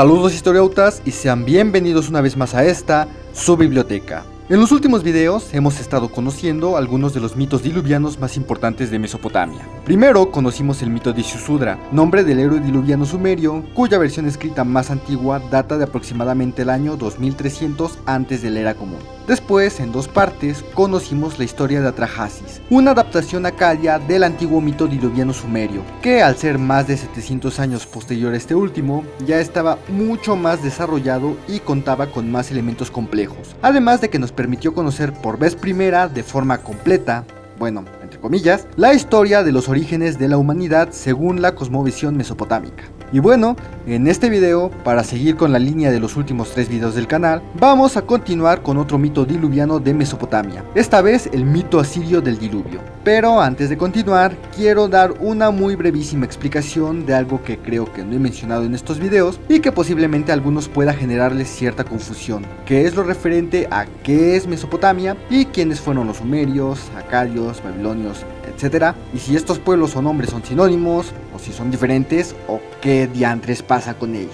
Saludos historiautas y sean bienvenidos una vez más a esta, su biblioteca. En los últimos videos hemos estado conociendo algunos de los mitos diluvianos más importantes de Mesopotamia. Primero conocimos el mito de Ziusudra, nombre del héroe diluviano sumerio, cuya versión escrita más antigua data de aproximadamente el año 2300 antes de la era común. Después, en dos partes, conocimos la historia de Atrahasis, una adaptación acadia del antiguo mito diluviano sumerio, que al ser más de 700 años posterior a este último, ya estaba mucho más desarrollado y contaba con más elementos complejos, además de que nos permitió conocer por vez primera de forma completa, bueno, entre comillas, la historia de los orígenes de la humanidad según la cosmovisión mesopotámica. Y bueno, en este video, para seguir con la línea de los últimos tres videos del canal, vamos a continuar con otro mito diluviano de Mesopotamia, esta vez el mito asirio del diluvio. Pero antes de continuar, quiero dar una muy brevísima explicación de algo que creo que no he mencionado en estos videos y que posiblemente a algunos pueda generarles cierta confusión, que es lo referente a qué es Mesopotamia y quiénes fueron los sumerios, acadios, babilonios, etcétera, y si estos pueblos o nombres son sinónimos, o si son diferentes, o qué diantres pasa con ellos.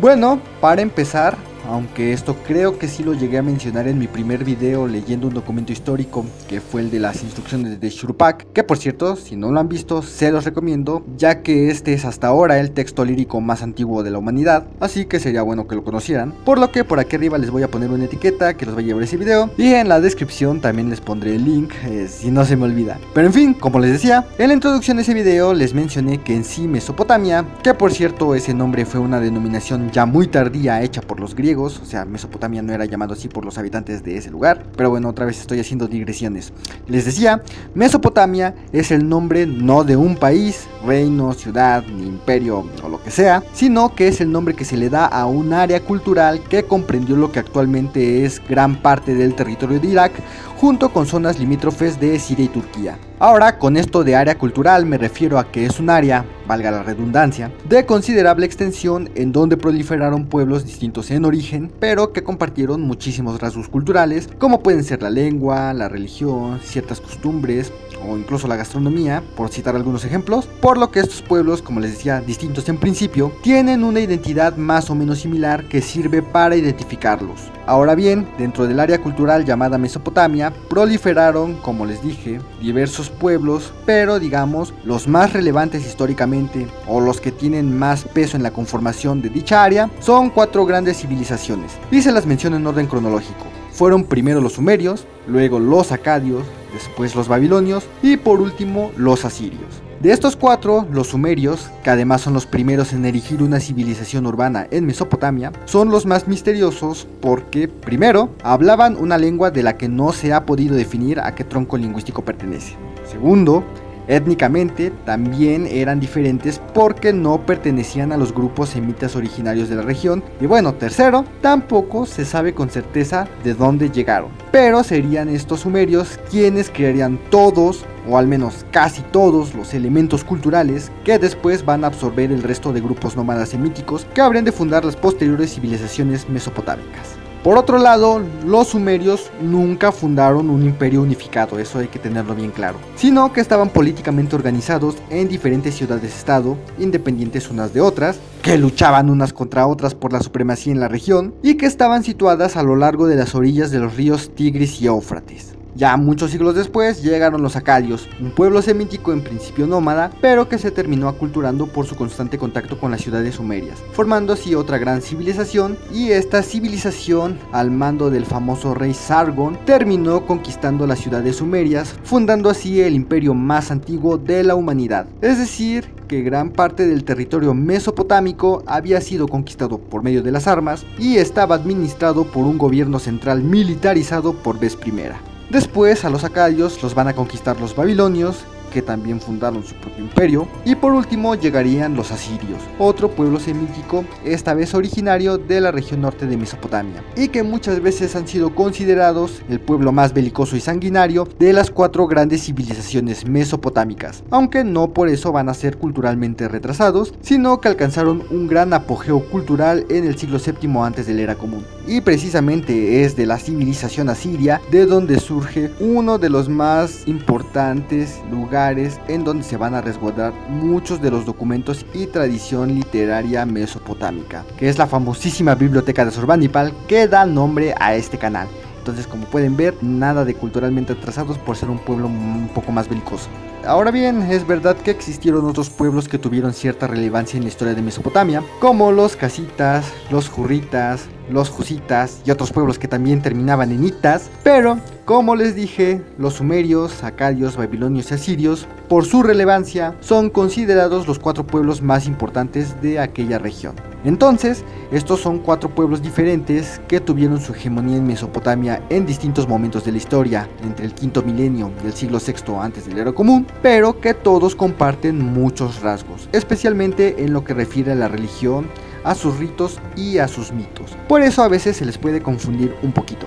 Bueno, para empezar, aunque esto creo que sí lo llegué a mencionar en mi primer video leyendo un documento histórico, que fue el de las instrucciones de Shuruppak, que por cierto, si no lo han visto, se los recomiendo, ya que este es hasta ahora el texto lírico más antiguo de la humanidad, así que sería bueno que lo conocieran, por lo que por aquí arriba les voy a poner una etiqueta que los va a llevar a ese video, y en la descripción también les pondré el link, si no se me olvida. Pero en fin, como les decía, en la introducción de ese video les mencioné que en sí Mesopotamia, que por cierto ese nombre fue una denominación ya muy tardía hecha por los griegos, o sea, Mesopotamia no era llamado así por los habitantes de ese lugar, pero bueno, otra vez estoy haciendo digresiones. Les decía, Mesopotamia es el nombre no de un país, reino, ciudad, ni imperio o lo que sea, sino que es el nombre que se le da a un área cultural que comprendió lo que actualmente es gran parte del territorio de Irak, junto con zonas limítrofes de Siria y Turquía. Ahora, con esto de área cultural me refiero a que es un área, valga la redundancia, de considerable extensión en donde proliferaron pueblos distintos en origen, pero que compartieron muchísimos rasgos culturales, como pueden ser la lengua, la religión, ciertas costumbres o incluso la gastronomía, por citar algunos ejemplos, por lo que estos pueblos, como les decía, distintos en principio, tienen una identidad más o menos similar que sirve para identificarlos. Ahora bien, dentro del área cultural llamada Mesopotamia, proliferaron, como les dije, diversos pueblos, pero digamos, los más relevantes históricamente, o los que tienen más peso en la conformación de dicha área, son cuatro grandes civilizaciones, y se las menciono en orden cronológico. Fueron primero los sumerios, luego los acadios, después los babilonios y por último los asirios. De estos cuatro, los sumerios, que además son los primeros en erigir una civilización urbana en Mesopotamia, son los más misteriosos porque, primero, hablaban una lengua de la que no se ha podido definir a qué tronco lingüístico pertenece. Segundo, étnicamente también eran diferentes porque no pertenecían a los grupos semitas originarios de la región. Y bueno, tercero, tampoco se sabe con certeza de dónde llegaron, pero serían estos sumerios quienes crearían todos, o al menos casi todos, los elementos culturales que después van a absorber el resto de grupos nómadas semíticos que habrían de fundar las posteriores civilizaciones mesopotámicas. Por otro lado, los sumerios nunca fundaron un imperio unificado, eso hay que tenerlo bien claro, sino que estaban políticamente organizados en diferentes ciudades-estado, independientes unas de otras, que luchaban unas contra otras por la supremacía en la región y que estaban situadas a lo largo de las orillas de los ríos Tigris y Éufrates. Ya muchos siglos después llegaron los acadios, un pueblo semítico en principio nómada, pero que se terminó aculturando por su constante contacto con las ciudades sumerias, formando así otra gran civilización, y esta civilización, al mando del famoso rey Sargon, terminó conquistando las ciudades sumerias, fundando así el imperio más antiguo de la humanidad. Es decir, que gran parte del territorio mesopotámico había sido conquistado por medio de las armas y estaba administrado por un gobierno central militarizado por vez primera. Después a los acadios los van a conquistar los babilonios, que también fundaron su propio imperio, y por último llegarían los asirios, otro pueblo semítico, esta vez originario de la región norte de Mesopotamia, y que muchas veces han sido considerados el pueblo más belicoso y sanguinario de las cuatro grandes civilizaciones mesopotámicas, aunque no por eso van a ser culturalmente retrasados, sino que alcanzaron un gran apogeo cultural en el siglo VII antes de la era común, y precisamente es de la civilización asiria de donde surge uno de los más importantes lugares lugares en donde se van a resguardar muchos de los documentos y tradición literaria mesopotámica, que es la famosísima biblioteca de Asurbanipal, que da nombre a este canal. Entonces, como pueden ver, nada de culturalmente atrasados por ser un pueblo un poco más belicoso. Ahora bien, es verdad que existieron otros pueblos que tuvieron cierta relevancia en la historia de Mesopotamia, como los casitas, los jurritas, los jusitas y otros pueblos que también terminaban en itas, pero como les dije, los sumerios, acadios, babilonios y asirios, por su relevancia, son considerados los cuatro pueblos más importantes de aquella región. Entonces, estos son cuatro pueblos diferentes que tuvieron su hegemonía en Mesopotamia en distintos momentos de la historia, entre el quinto milenio y el siglo VI antes del Era Común, pero que todos comparten muchos rasgos, especialmente en lo que refiere a la religión, a sus ritos y a sus mitos. Por eso a veces se les puede confundir un poquito.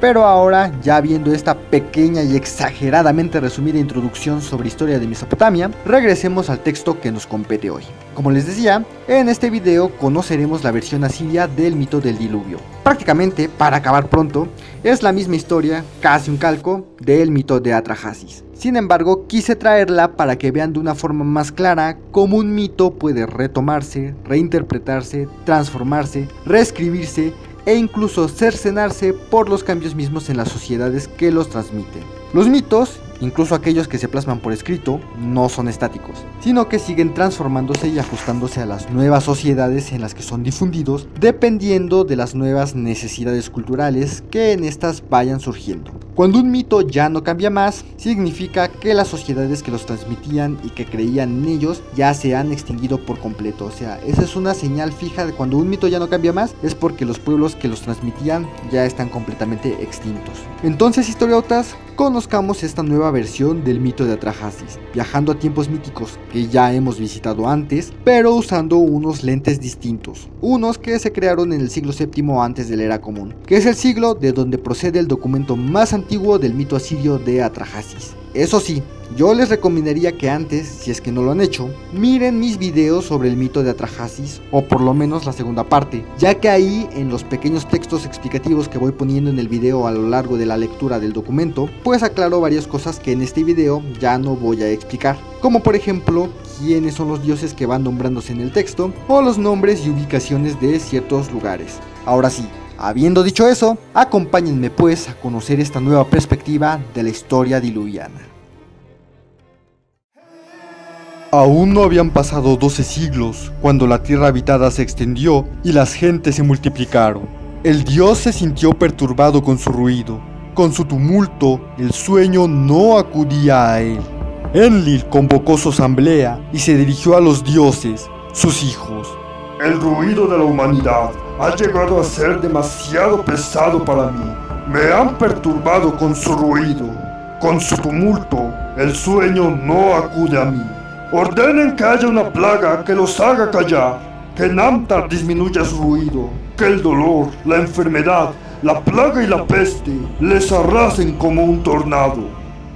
Pero ahora, ya viendo esta pequeña y exageradamente resumida introducción sobre historia de Mesopotamia, regresemos al texto que nos compete hoy. Como les decía, en este video conoceremos la versión asiria del mito del diluvio. Prácticamente, para acabar pronto, es la misma historia, casi un calco, del mito de Atrahasis. Sin embargo, quise traerla para que vean de una forma más clara cómo un mito puede retomarse, reinterpretarse, transformarse, reescribirse, e incluso cercenarse por los cambios mismos en las sociedades que los transmiten. Los mitos, incluso aquellos que se plasman por escrito, no son estáticos, sino que siguen transformándose y ajustándose a las nuevas sociedades en las que son difundidos, dependiendo de las nuevas necesidades culturales que en estas vayan surgiendo. Cuando un mito ya no cambia más, significa que las sociedades que los transmitían y que creían en ellos ya se han extinguido por completo. O sea, esa es una señal fija de cuando un mito ya no cambia más, es porque los pueblos que los transmitían ya están completamente extintos. Entonces, historiotas, conozcamos esta nueva versión del mito de Atrahasis, viajando a tiempos míticos que ya hemos visitado antes, pero usando unos lentes distintos, unos que se crearon en el siglo VII antes del Era Común, que es el siglo de donde procede el documento más antiguo del mito asirio de Atrahasis. Eso sí, yo les recomendaría que antes, si es que no lo han hecho, miren mis videos sobre el mito de Atrahasis, o por lo menos la segunda parte, ya que ahí, en los pequeños textos explicativos que voy poniendo en el video a lo largo de la lectura del documento, pues aclaro varias cosas que en este video ya no voy a explicar, como por ejemplo, quiénes son los dioses que van nombrándose en el texto, o los nombres y ubicaciones de ciertos lugares. Ahora sí, habiendo dicho eso, acompáñenme pues a conocer esta nueva perspectiva de la historia diluviana. Aún no habían pasado 12 siglos cuando la tierra habitada se extendió y las gentes se multiplicaron. El dios se sintió perturbado con su ruido, con su tumulto, el sueño no acudía a él. Enlil convocó su asamblea y se dirigió a los dioses, sus hijos. El ruido de la humanidad ha llegado a ser demasiado pesado para mí. Me han perturbado con su ruido, con su tumulto. El sueño no acude a mí. Ordenen que haya una plaga que los haga callar, que Namtar disminuya su ruido, que el dolor, la enfermedad, la plaga y la peste les arrasen como un tornado.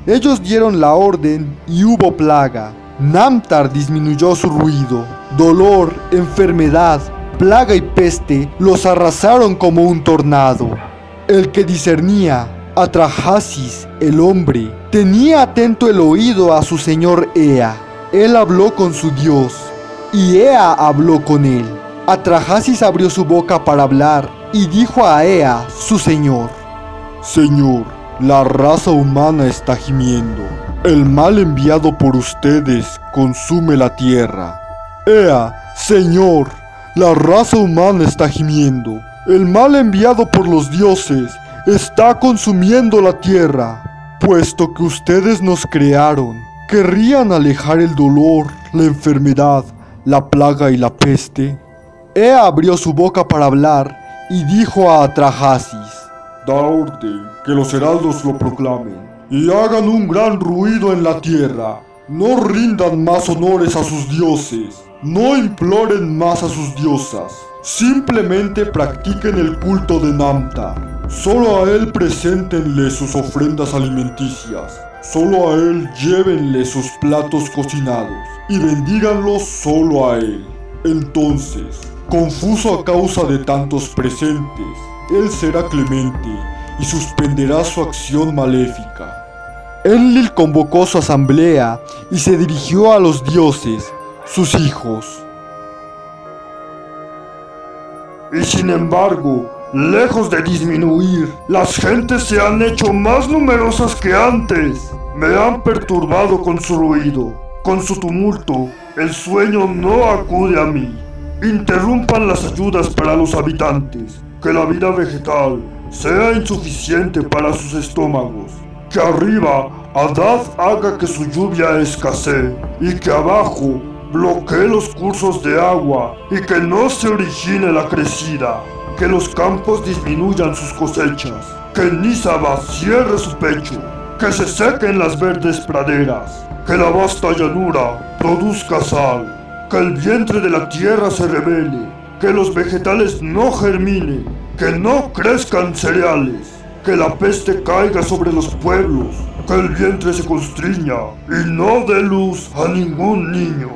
Ellos dieron la orden y hubo plaga. Namtar disminuyó su ruido. Dolor, enfermedad, plaga y peste los arrasaron como un tornado. El que discernía, Atrahasis, el hombre, tenía atento el oído a su señor Ea. Él habló con su dios, y Ea habló con él. Atrahasis abrió su boca para hablar, y dijo a Ea, su señor: Señor, la raza humana está gimiendo. El mal enviado por ustedes consume la tierra. Ea, señor, la raza humana está gimiendo. El mal enviado por los dioses está consumiendo la tierra. Puesto que ustedes nos crearon, ¿querrían alejar el dolor, la enfermedad, la plaga y la peste? Ea abrió su boca para hablar y dijo a Atrahasis: Da orden que los heraldos lo proclamen y hagan un gran ruido en la tierra. No rindan más honores a sus dioses. No imploren más a sus diosas, simplemente practiquen el culto de Namtar. Solo a él preséntenle sus ofrendas alimenticias, solo a él llévenle sus platos cocinados, y bendíganlos solo a él. Entonces, confuso a causa de tantos presentes, él será clemente y suspenderá su acción maléfica. Enlil convocó su asamblea y se dirigió a los dioses, sus hijos. Y sin embargo, lejos de disminuir, las gentes se han hecho más numerosas que antes. Me han perturbado con su ruido, con su tumulto. El sueño no acude a mí. Interrumpan las ayudas para los habitantes. Que la vida vegetal sea insuficiente para sus estómagos. Que arriba Hadad haga que su lluvia escasee y que abajo bloquee los cursos de agua y que no se origine la crecida, que los campos disminuyan sus cosechas, que Nisaba cierre su pecho, que se sequen las verdes praderas, que la vasta llanura produzca sal, que el vientre de la tierra se revele, que los vegetales no germinen, que no crezcan cereales, que la peste caiga sobre los pueblos, que el vientre se constriña y no dé luz a ningún niño.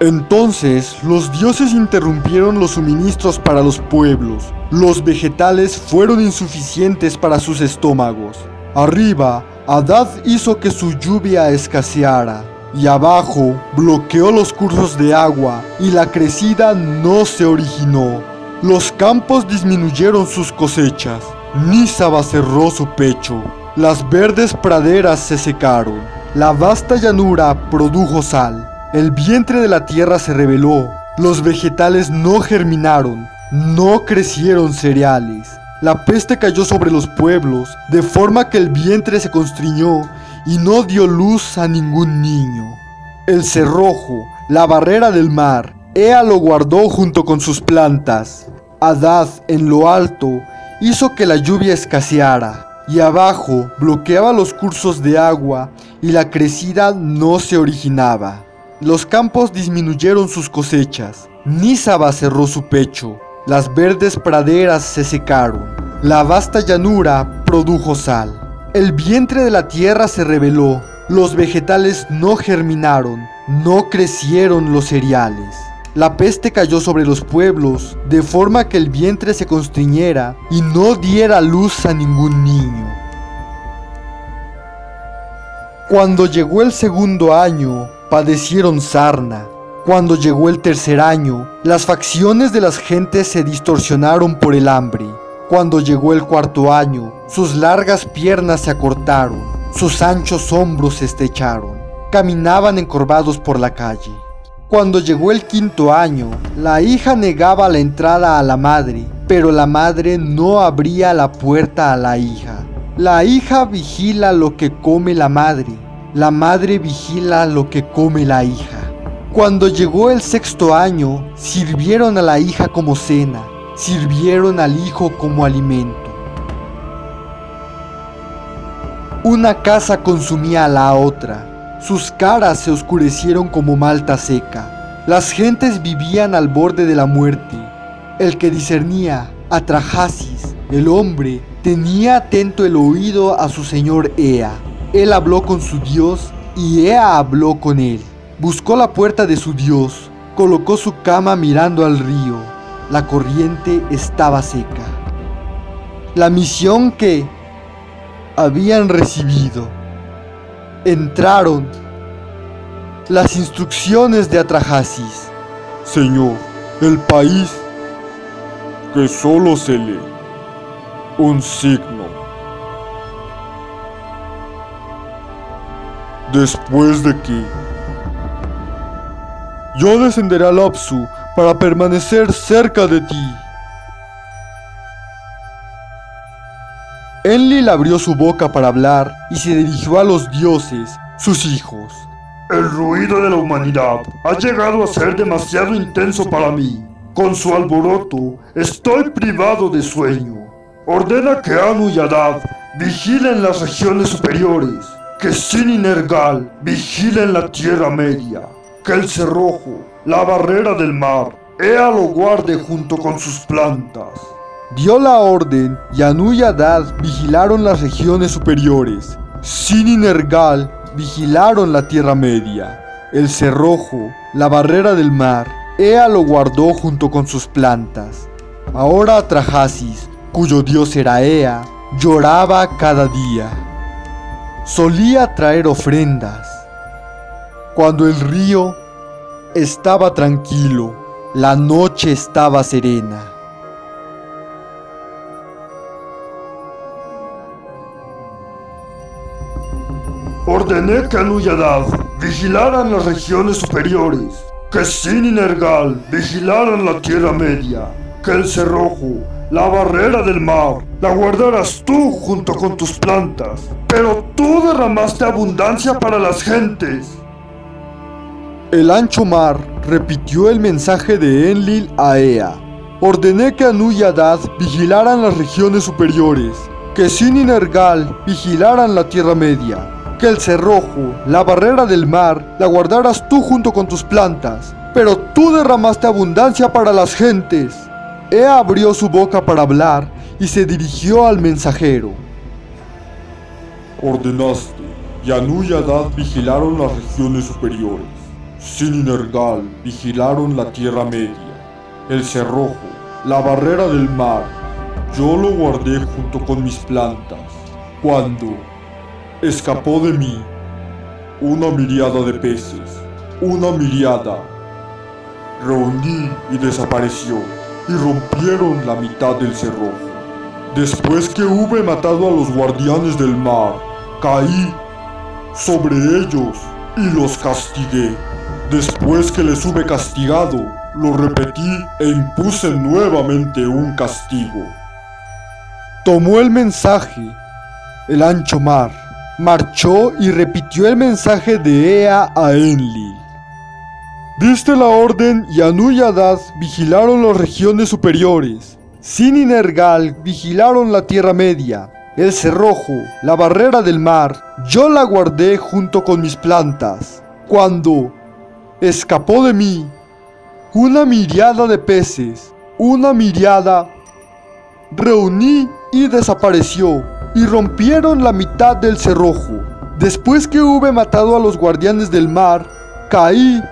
Entonces, los dioses interrumpieron los suministros para los pueblos. Los vegetales fueron insuficientes para sus estómagos. Arriba, Hadad hizo que su lluvia escaseara, y abajo bloqueó los cursos de agua, y la crecida no se originó. Los campos disminuyeron sus cosechas. Nisaba cerró su pecho. Las verdes praderas se secaron. La vasta llanura produjo sal. El vientre de la tierra se rebeló, los vegetales no germinaron, no crecieron cereales. La peste cayó sobre los pueblos, de forma que el vientre se constriñó y no dio luz a ningún niño. El cerrojo, la barrera del mar, Ea lo guardó junto con sus plantas. Hadad, en lo alto, hizo que la lluvia escaseara, y abajo bloqueaba los cursos de agua y la crecida no se originaba. Los campos disminuyeron sus cosechas, Nisaba cerró su pecho, las verdes praderas se secaron, la vasta llanura produjo sal. El vientre de la tierra se rebeló, los vegetales no germinaron, no crecieron los cereales. La peste cayó sobre los pueblos, de forma que el vientre se constriñera y no diera luz a ningún niño. Cuando llegó el segundo año, padecieron sarna. Cuando llegó el tercer año, las facciones de las gentes se distorsionaron por el hambre. Cuando llegó el cuarto año, sus largas piernas se acortaron, sus anchos hombros se estrecharon, caminaban encorvados por la calle. Cuando llegó el quinto año, la hija negaba la entrada a la madre, pero la madre no abría la puerta a la hija. La hija vigila lo que come la madre. La madre vigila lo que come la hija. Cuando llegó el sexto año, sirvieron a la hija como cena, sirvieron al hijo como alimento. Una casa consumía a la otra, sus caras se oscurecieron como malta seca. Las gentes vivían al borde de la muerte. El que discernía, Atrahasis, el hombre, tenía atento el oído a su señor Ea. Él habló con su dios y Ea habló con él. Buscó la puerta de su dios, colocó su cama mirando al río. La corriente estaba seca. La misión que habían recibido. Entraron. Las instrucciones de Atrahasis. Señor, el país que solo se lee un signo. Después de que yo descenderé al Apsu para permanecer cerca de ti. Enlil abrió su boca para hablar y se dirigió a los dioses, sus hijos. El ruido de la humanidad ha llegado a ser demasiado intenso para mí. Con su alboroto estoy privado de sueño. Ordena que Anu y Hadad vigilen las regiones superiores. Que Sin y Nergal vigilen la tierra media, que el cerrojo, la barrera del mar, Ea lo guarde junto con sus plantas. Dio la orden y Anu y Hadad vigilaron las regiones superiores. Sin y Nergal vigilaron la tierra media, el cerrojo, la barrera del mar, Ea lo guardó junto con sus plantas. Ahora Atrahasis, cuyo dios era Ea, lloraba cada día. solía traer ofrendas. Cuando el río estaba tranquilo, la noche estaba serena. Ordené que Anu y Hadad vigilaran las regiones superiores, que Sin y Nergal vigilaran la Tierra Media, que el cerrojo, la barrera del mar, la guardaras tú junto con tus plantas, pero tú derramaste abundancia para las gentes. El ancho mar repitió el mensaje de Enlil a Ea. Ordené que Anu y Hadad vigilaran las regiones superiores, que Sin y Nergal vigilaran la Tierra Media, que el cerrojo, la barrera del mar, la guardaras tú junto con tus plantas, pero tú derramaste abundancia para las gentes. Ea abrió su boca para hablar y se dirigió al mensajero. Ordenaste, y Anu y Hadad vigilaron las regiones superiores, Sin y Nergal vigilaron la Tierra Media, el cerrojo, la barrera del mar. Yo lo guardé junto con mis plantas, cuando escapó de mí una miriada de peces, una miriada. Reuní y desapareció, y rompieron la mitad del cerrojo. Después que hube matado a los guardianes del mar, caí sobre ellos y los castigué. Después que les hube castigado, lo repetí e impuse nuevamente un castigo. Tomó el mensaje, el ancho mar, marchó y repitió el mensaje de Ea a Enlil. Diste la orden y Anu y Hadad vigilaron las regiones superiores. Sin y Nergal vigilaron la Tierra Media, el cerrojo, la barrera del mar. Yo la guardé junto con mis plantas. Cuando escapó de mí una miriada de peces, una miriada, reuní y desapareció, y rompieron la mitad del cerrojo. Después que hube matado a los guardianes del mar, caí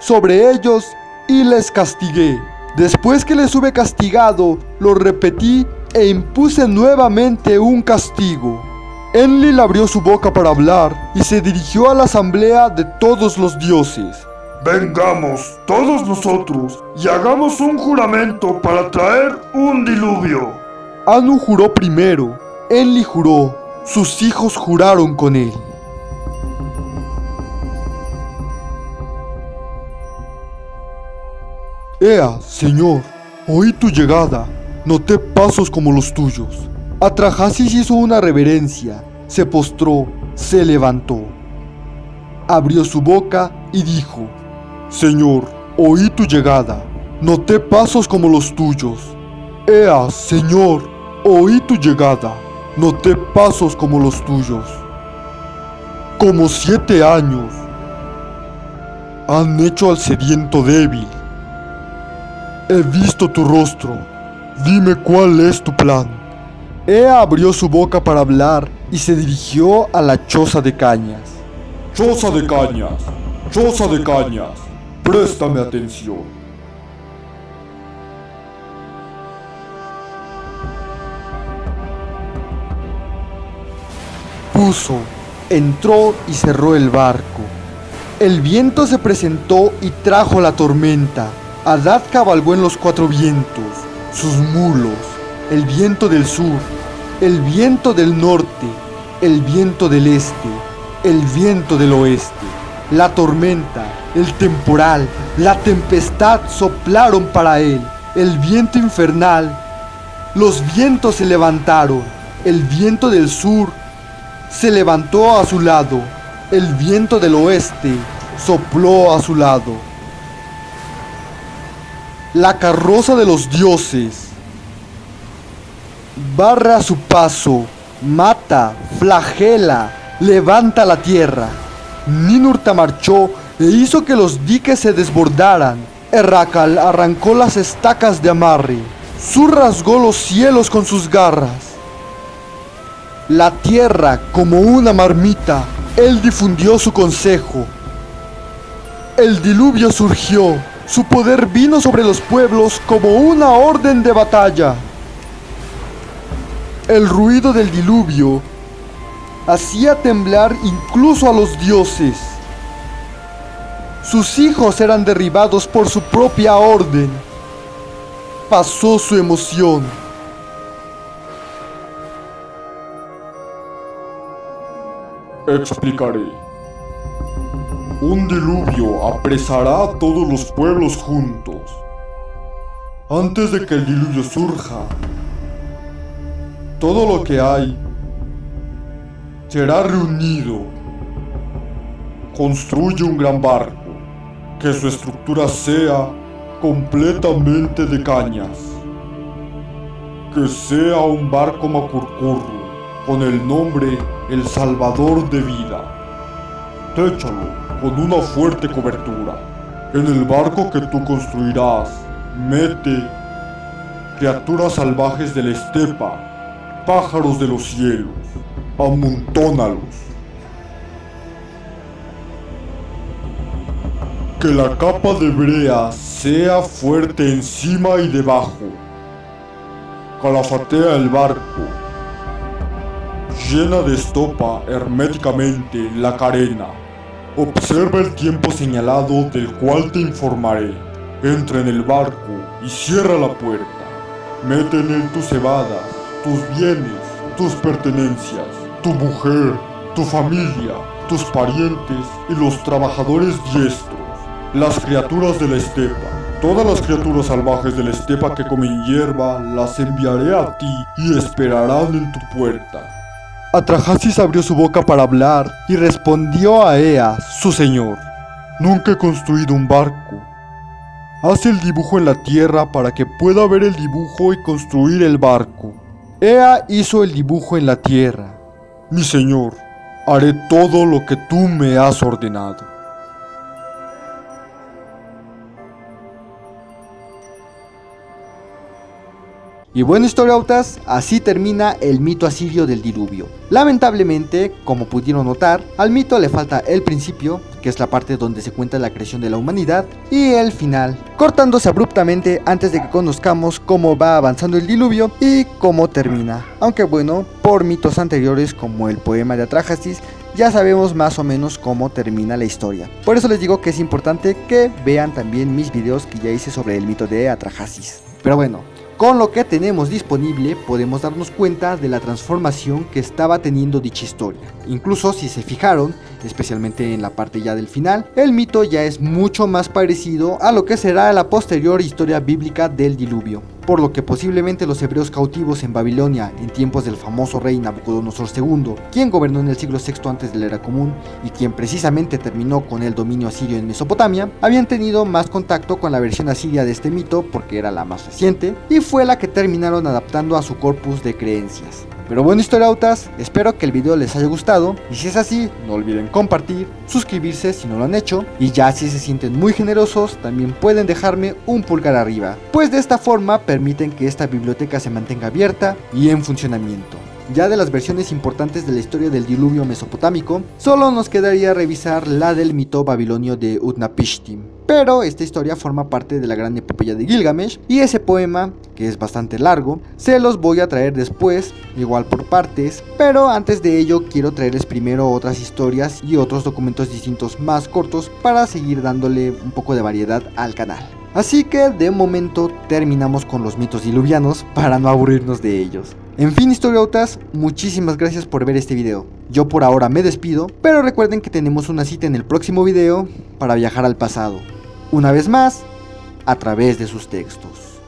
sobre ellos y les castigué. Después que les hube castigado, lo repetí e impuse nuevamente un castigo. Enlil abrió su boca para hablar y se dirigió a la asamblea de todos los dioses. Vengamos todos nosotros y hagamos un juramento para traer un diluvio. Anu juró primero, Enlil juró, sus hijos juraron con él. Ea, señor, oí tu llegada, noté pasos como los tuyos. Atrahasis hizo una reverencia, se postró, se levantó. Abrió su boca y dijo, señor, oí tu llegada, noté pasos como los tuyos. Ea, señor, oí tu llegada. Noté pasos como los tuyos. Como 7 años han hecho al sediento débil. He visto tu rostro. Dime cuál es tu plan. Ea abrió su boca para hablar y se dirigió a la choza de cañas. Choza de cañas, choza de cañas, préstame atención. Puso, entró y cerró el barco. El viento se presentó y trajo la tormenta. Hadad cabalgó en los 4 vientos, sus mulos, el viento del sur, el viento del norte, el viento del este, el viento del oeste. La tormenta, el temporal, la tempestad soplaron para él. El viento infernal, los vientos se levantaron. El viento del sur se levantó a su lado, el viento del oeste sopló a su lado. La carroza de los dioses barre a su paso, mata, flagela, levanta la tierra. Ninurta marchó e hizo que los diques se desbordaran. Errakal arrancó las estacas de amarre. Zu rasgó los cielos con sus garras. La tierra, como una marmita, él difundió su consejo. El diluvio surgió, su poder vino sobre los pueblos como una orden de batalla. El ruido del diluvio hacía temblar incluso a los dioses. Sus hijos eran derribados por su propia orden. Pasó su emoción. Explicaré. Un diluvio apresará a todos los pueblos juntos. Antes de que el diluvio surja, todo lo que hay será reunido. Construye un gran barco, que su estructura sea completamente de cañas. Que sea un barco macurcurro, con el nombre El Salvador de Vida. Téchalo con una fuerte cobertura. En el barco que tú construirás, mete criaturas salvajes de la estepa, pájaros de los cielos, amontónalos. Que la capa de brea sea fuerte encima y debajo. Calafatea el barco. Llena de estopa herméticamente la carena. Observa el tiempo señalado del cual te informaré. Entra en el barco y cierra la puerta. Mete en él tus cebadas, tus bienes, tus pertenencias, tu mujer, tu familia, tus parientes y los trabajadores diestros, las criaturas de la estepa. Todas las criaturas salvajes de la estepa que comen hierba las enviaré a ti y esperarán en tu puerta. Atrahasis abrió su boca para hablar y respondió a Ea, su señor. Nunca he construido un barco. Haz el dibujo en la tierra para que pueda ver el dibujo y construir el barco. Ea hizo el dibujo en la tierra. Mi señor, haré todo lo que tú me has ordenado. Y bueno, historiautas, así termina el mito asirio del diluvio. Lamentablemente, como pudieron notar, al mito le falta el principio, que es la parte donde se cuenta la creación de la humanidad, y el final, cortándose abruptamente antes de que conozcamos cómo va avanzando el diluvio y cómo termina. Aunque bueno, por mitos anteriores como el poema de Atrahasis, ya sabemos más o menos cómo termina la historia. Por eso les digo que es importante que vean también mis videos que ya hice sobre el mito de Atrahasis. Pero bueno, con lo que tenemos disponible podemos darnos cuenta de la transformación que estaba teniendo dicha historia. Incluso si se fijaron, especialmente en la parte ya del final, el mito ya es mucho más parecido a lo que será la posterior historia bíblica del diluvio. Por lo que posiblemente los hebreos cautivos en Babilonia en tiempos del famoso rey Nabucodonosor II, quien gobernó en el siglo VI antes de la era común y quien precisamente terminó con el dominio asirio en Mesopotamia, habían tenido más contacto con la versión asiria de este mito porque era la más reciente y fue la que terminaron adaptando a su corpus de creencias. Pero bueno, historiautas, espero que el video les haya gustado y si es así, no olviden compartir, suscribirse si no lo han hecho y ya si se sienten muy generosos también pueden dejarme un pulgar arriba, pues de esta forma permiten que esta biblioteca se mantenga abierta y en funcionamiento. Ya de las versiones importantes de la historia del diluvio mesopotámico, solo nos quedaría revisar la del mito babilonio de Utnapishtim. Pero esta historia forma parte de la gran epopeya de Gilgamesh y ese poema, que es bastante largo, se los voy a traer después, igual por partes, pero antes de ello quiero traerles primero otras historias y otros documentos distintos más cortos para seguir dándole un poco de variedad al canal. Así que de momento terminamos con los mitos diluvianos para no aburrirnos de ellos. En fin, historiautas, muchísimas gracias por ver este video. Yo por ahora me despido, pero recuerden que tenemos una cita en el próximo video para viajar al pasado. Una vez más, a través de sus textos.